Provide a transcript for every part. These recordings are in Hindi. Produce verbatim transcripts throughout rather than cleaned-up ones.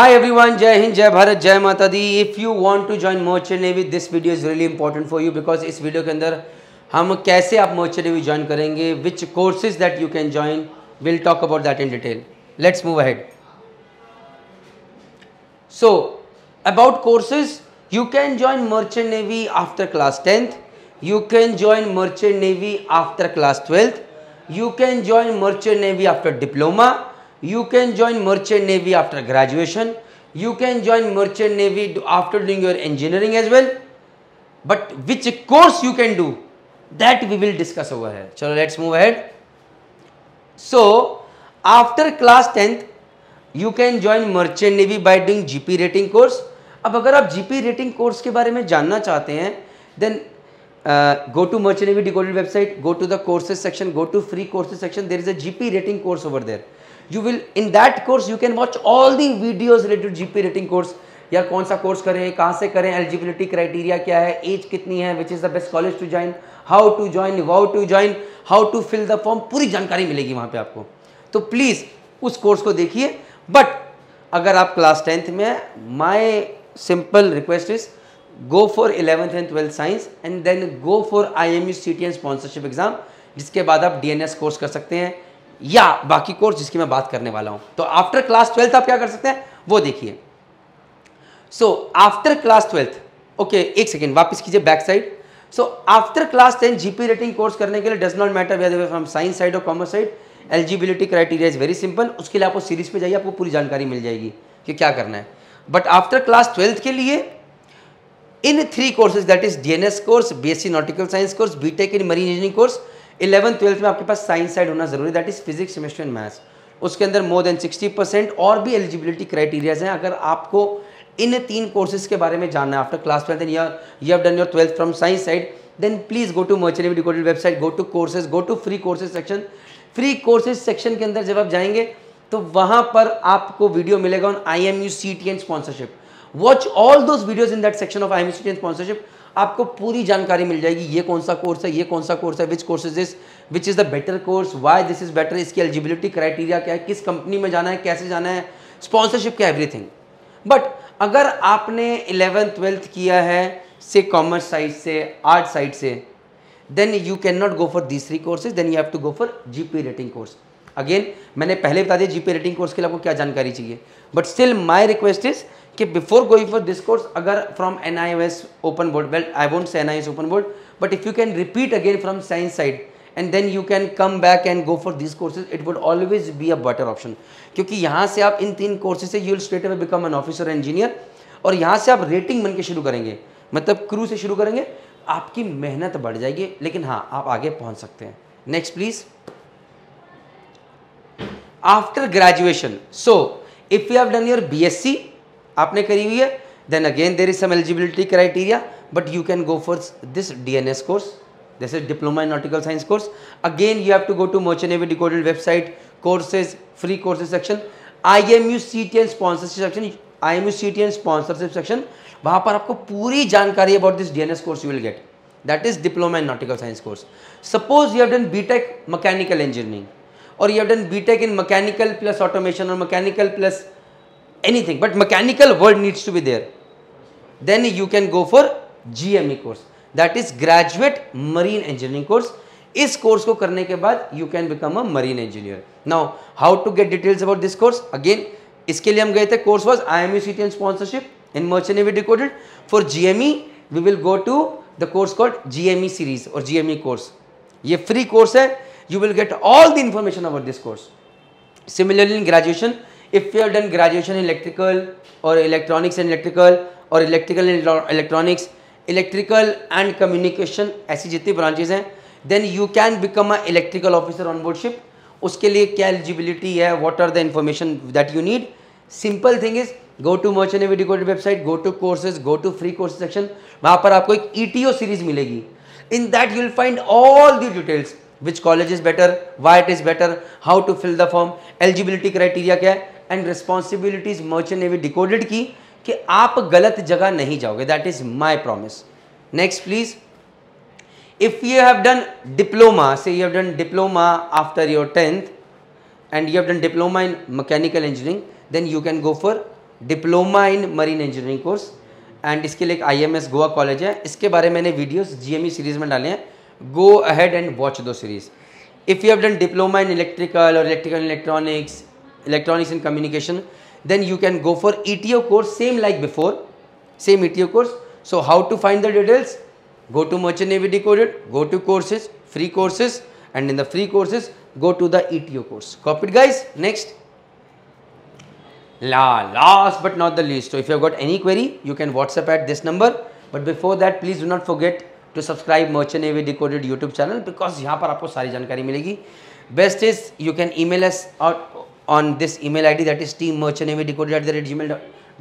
Hi everyone, Jai Hind, Jai Bharat, Jai Mata Di. If you want to join Merchant Navy, this video is really important for you because इस वीडियो के अंदर हम कैसे आप Merchant Navy join करेंगे, which courses that you can join, we'll talk about that in detail. Let's move ahead. So about courses, you can join Merchant Navy after class tenth, you can join Merchant Navy after class twelfth, you can join Merchant Navy after diploma. You can join Merchant Navy after graduation. You can join Merchant Navy after doing your engineering as well. But which course you can do, that we will discuss over here. So let's move ahead. So after class tenth, you can join Merchant Navy by doing G P rating course. अब अगर आप G P rating course के बारे में जानना चाहते हैं, then uh, go to Merchant Navy Decoded website, go to the courses section, go to free courses section. There is a G P rating course over there. You will in that course you can watch all the videos related to G P rating course. यार कौन सा कोर्स करें, कहाँ से करें, एलिजिबिलिटी क्राइटेरिया क्या है, एज कितनी है, which is the best college to join, how to join, wow to join, how to fill the form, पूरी जानकारी मिलेगी वहाँ पे आपको. तो प्लीज़ उस कोर्स को देखिए. बट अगर आप क्लास टेंथ में हैं, my simple request is go for eleventh and twelfth science and then go for I M C T N sponsorship exam, जिसके बाद आप डी एन एस कोर्स कर सकते हैं या बाकी कोर्स जिसकी मैं बात करने वाला हूं. तो आफ्टर क्लास ट्वेल्थ आप क्या कर सकते हैं वो देखिए. So after class twelfth, okay एक सेकेंड वापस कीजिए back side. So after class ten GP rating course करने के लिए does not matter whether from science side और commerce side. Eligibility criteria is very simple. उसके लिए आपको सीरीज पे जाइए, आपको पूरी जानकारी मिल जाएगी कि क्या करना है. बट आफ्टर क्लास ट्वेल्थ के लिए in three courses that is D N S course, B S C nautical science course, B tech in marine engineering course, eleven twelfth में आपके पास साइंस साइड होना जरूरी, that is physics chemistry and maths. उसके अंदर मोर देन सिक्सटी परसेंट और भी एलिजिबिलिटी क्राइटेरियाज हैं. अगर आपको इन तीन कोर्सेज के बारे में जानना है after class twelfth and you have done your twelfth from science side, then please go to merchant navy decoded website, go to courses, go to free courses section. Free courses section के अंदर जब आप जाएंगे तो वहाँ पर आपको वीडियो मिलेगा on I M U C T N sponsorship. Watch all those videos in that section of I M U C T N sponsorship. आपको पूरी जानकारी मिल जाएगी, ये कौन सा कोर्स है, ये कौन सा कोर्स है, which courses is which is the better course, why this is better, इसकी एलिजिबिलिटी क्राइटेरिया क्या है, किस कंपनी में जाना है, कैसे जाना है, स्पॉन्सरशिप क्या, एवरीथिंग. बट अगर आपने इलेवन ट्वेल्थ किया है से कॉमर्स साइड से, आर्ट साइड से, then you can not go for these three courses, then you have to go for G P rating course. Again मैंने पहले बता दिया जी पी रेटिंग कोर्स के लिए आपको क्या जानकारी चाहिए. But still my request is कि before going for this course, अगर from N I S open board, well I won't say N I S open board, but if you can repeat again from science side and then you can come back and go for this courses, it would always be a better option. क्योंकि यहाँ से आप इन तीन कोर्सेज से you will straight away become an officer engineer, और यहाँ से आप रेटिंग बन के शुरू करेंगे, मतलब क्रू से शुरू करेंगे, आपकी मेहनत बढ़ जाएगी, लेकिन हाँ आप आगे पहुँच सकते हैं. Next please, after graduation. So if you have done your B S C, आपने करी हुई है, then again there is some eligibility criteria, but you can go for this DNS course, this is diploma in nautical science course. Again you have to go to merchant navy decoded website, courses, free courses section, I M U C T N sponsorship section, I M U C T N sponsorship section. वहाँ पर आपको पूरी जानकारी about this DNS course you will get, that is diploma in nautical science course. Suppose you have done B tech mechanical engineering और you have done B tech in mechanical plus automation और mechanical plus anything, but mechanical word needs to be there, then you can go for G M E course, that is Graduate Marine Engineering course. इस course को करने के बाद you can become a marine engineer. Now how to get details about this course, again इसके लिए हम गए थे, course was I M C T N sponsorship in Merchant Navy Decoded. For G M E we will go to the course called G M E series or G M E course. ये free course है, you will get all the information about this course. Similarly in graduation, if you have done graduation in electrical or electronics and electrical or electrical and electronics, electrical and communication, ऐसी जितनी branches हैं, then you can become an electrical officer on board ship. उसके लिए क्या eligibility है, what are the information that you need. Simple thing is go to Merchant Navy Decoded website, go to courses, go to free courses section. वहाँ पर आपको एक E T O series मिलेगी. In that you will find all the details. Which college is better? Why it is better? How to fill the form? Eligibility criteria क्या है? And responsibilities merchant navy decoded की कि आप गलत जगह नहीं जाओगे, that is my promise. Next please, if you have done diploma, say you have done diploma after your tenth and you have done diploma in mechanical engineering, then you can go for diploma in marine engineering course, and इसके लिए एक आईएमएस गोवा कॉलेज है, इसके बारे में मैंने वीडियोस जीएमई सीरीज़ में डाले हैं, गो अहेड एंड वॉच दो series. If you have done diploma in electrical और electrical electronics electronics and communication, then you can go for ETO course, same like before, same ETO course. So how to find the details, go to Merchant Navy Decoded, go to courses, free courses, and in the free courses, go to the E T O course. Copy it guys, next. La, last but not the least, so if you have got any query, you can WhatsApp at this number. But before that, please do not forget to subscribe Merchant Navy Decoded YouTube channel, because यहाँ पर आपको सारी जानकारी मिलेगी. Best is you can email us out on this email I D, that is team merchant navy decoded at the rate gmail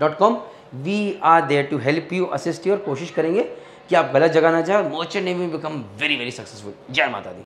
dot com. We are there to help you, assist you, और कोशिश करेंगे कि आप गलत जगह ना जाए और merchant navy become very very successful. जय माता दी।